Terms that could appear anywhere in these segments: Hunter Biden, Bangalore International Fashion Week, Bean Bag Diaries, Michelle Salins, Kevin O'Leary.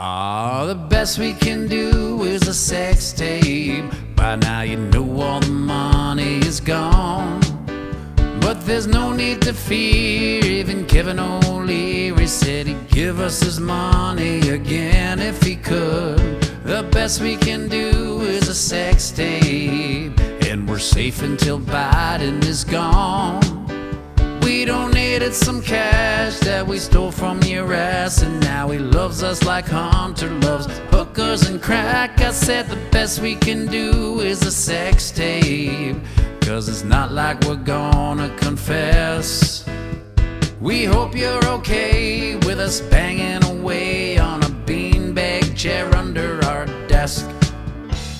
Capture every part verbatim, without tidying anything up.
All the best we can do is a sex tape. By now you know all the money is gone, but there's no need to fear. Even Kevin O'Leary said he'd give us his money again if he could. The best we can do is a sex tape, and we're safe until Biden is gone. We donated some cash that we stole from your ass, and now he loves us like Hunter loves hookers and crack. I said the best we can do is a sex tape, 'cause it's not like we're gonna confess. We hope you're okay with us banging away on a beanbag chair under our desk.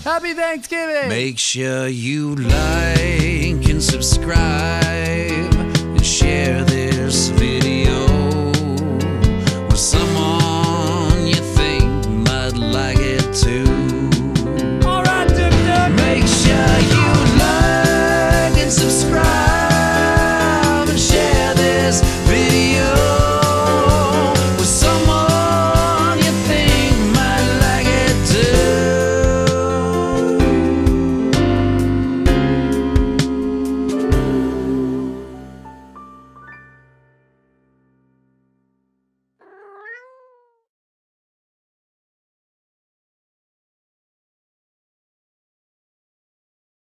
Happy Thanksgiving! Make sure you like and subscribe and share this.